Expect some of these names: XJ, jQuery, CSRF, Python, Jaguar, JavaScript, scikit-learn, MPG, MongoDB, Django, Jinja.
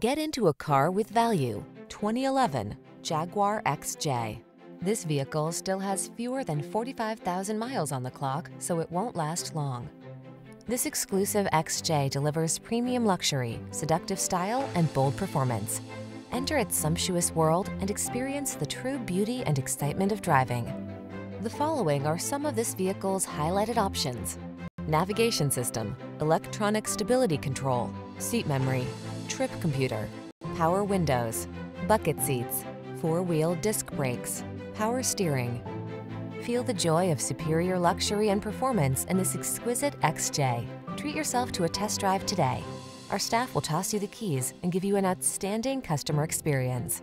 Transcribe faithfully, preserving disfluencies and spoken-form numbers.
Get into a car with value. twenty eleven Jaguar X J. This vehicle still has fewer than forty-five thousand miles on the clock, so it won't last long. This exclusive X J delivers premium luxury, seductive style, and bold performance. Enter its sumptuous world and experience the true beauty and excitement of driving. The following are some of this vehicle's highlighted options: navigation system, electronic stability control, seat memory, trip computer, power windows, bucket seats, four-wheel disc brakes, power steering. Feel the joy of superior luxury and performance in this exquisite X J. Treat yourself to a test drive today. Our staff will toss you the keys and give you an outstanding customer experience.